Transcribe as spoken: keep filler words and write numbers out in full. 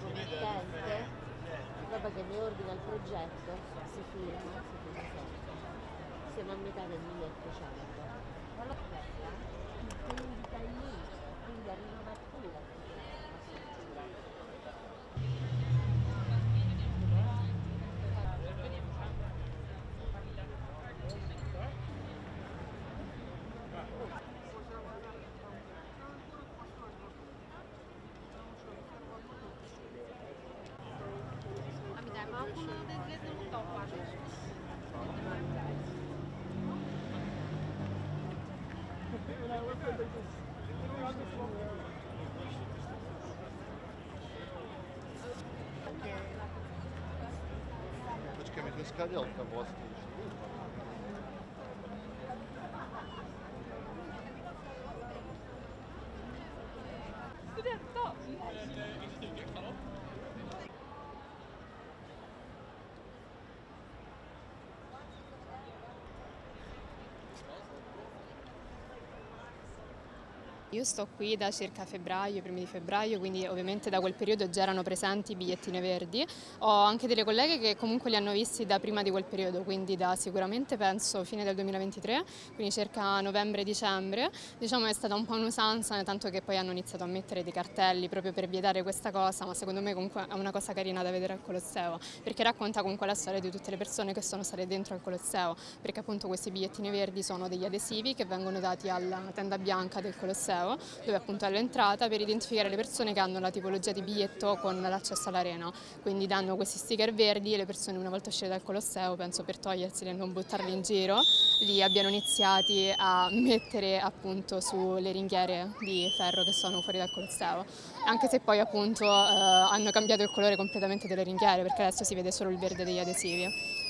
cose, di teste, roba che ne ordina il progetto, si firma, si firma sempre. Siamo a metà del milleottocento. Ma l'ho aperta in vendita lì, quindi arriva mattina. Скорелка была слишком. Io sto qui da circa febbraio, primi di febbraio, quindi ovviamente da quel periodo già erano presenti i bigliettini verdi. Ho anche delle colleghe che comunque li hanno visti da prima di quel periodo, quindi da sicuramente penso fine del duemilaventitré, quindi circa novembre-dicembre. Diciamo è stata un po' un'usanza, tanto che poi hanno iniziato a mettere dei cartelli proprio per vietare questa cosa, ma secondo me comunque è una cosa carina da vedere al Colosseo, perché racconta comunque la storia di tutte le persone che sono state dentro al Colosseo, perché appunto questi bigliettini verdi sono degli adesivi che vengono dati alla tenda bianca del Colosseo, dove appunto è l'entrata, per identificare le persone che hanno la tipologia di biglietto con l'accesso all'arena. Quindi danno questi sticker verdi e le persone una volta uscite dal Colosseo, penso per toglierseli e non buttarli in giro, li abbiano iniziati a mettere appunto sulle ringhiere di ferro che sono fuori dal Colosseo. Anche se poi appunto eh, hanno cambiato il colore completamente delle ringhiere, perché adesso si vede solo il verde degli adesivi.